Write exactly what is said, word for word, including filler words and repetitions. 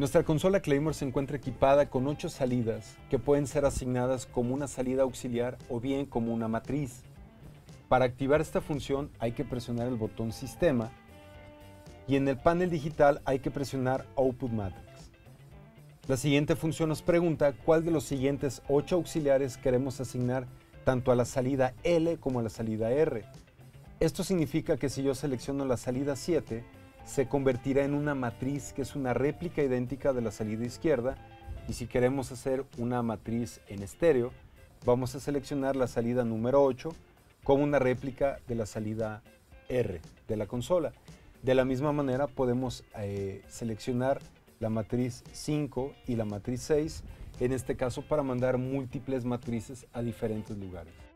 Nuestra consola Claymore se encuentra equipada con ocho salidas que pueden ser asignadas como una salida auxiliar o bien como una matriz. Para activar esta función hay que presionar el botón Sistema y en el panel digital hay que presionar Output Matrix. La siguiente función nos pregunta cuál de los siguientes ocho auxiliares queremos asignar tanto a la salida L como a la salida R. Esto significa que si yo selecciono la salida siete, se convertirá en una matriz que es una réplica idéntica de la salida izquierda, y si queremos hacer una matriz en estéreo, vamos a seleccionar la salida número ocho como una réplica de la salida R de la consola. De la misma manera podemos eh, seleccionar la matriz cinco y la matriz seis, en este caso para mandar múltiples matrices a diferentes lugares.